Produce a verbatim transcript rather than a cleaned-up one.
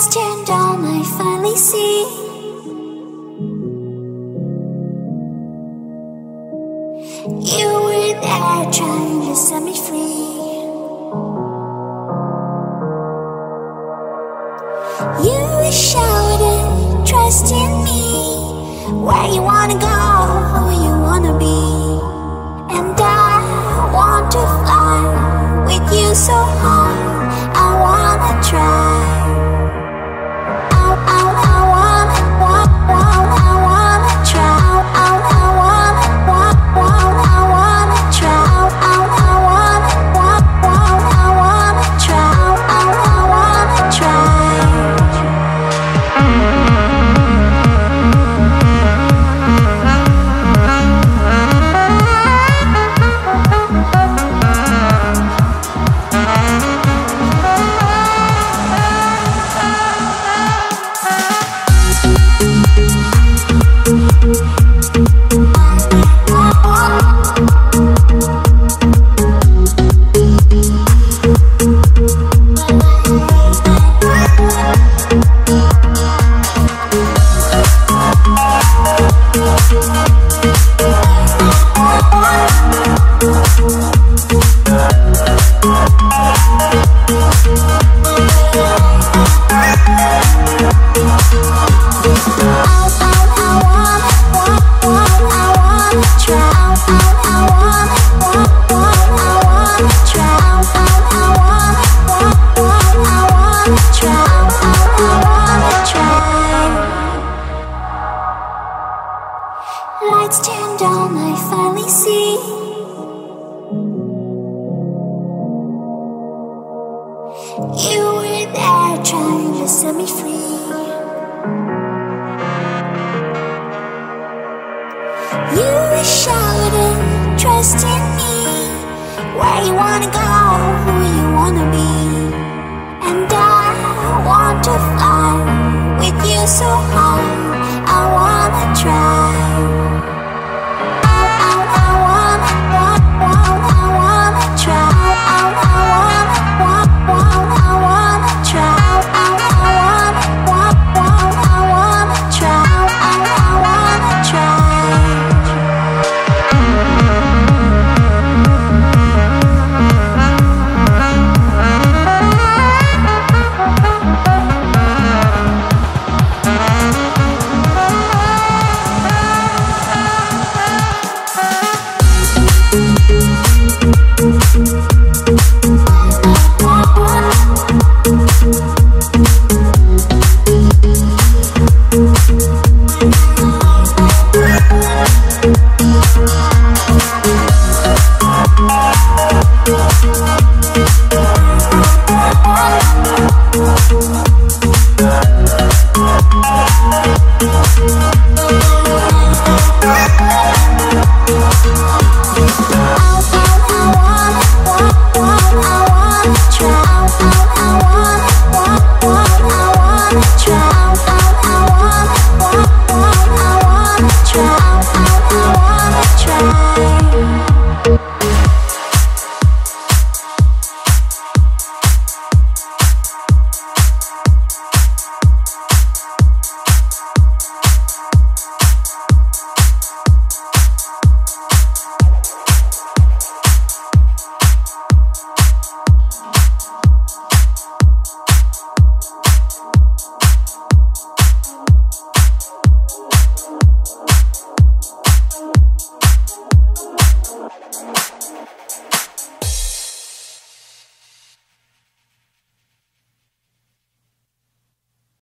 lights turn down, I finally see you were there trying to set me free. You shouted, trust in me. Where you wanna go, who you wanna be. And I want to fly with you so high. I wanna try. I, I, I wanna, want, want, I wanna try. I, I wanna, want, want, I wanna try. I, I wanna, want, want, I wanna try. I, I wanna try. You shouted, trust in me. Where you wanna go?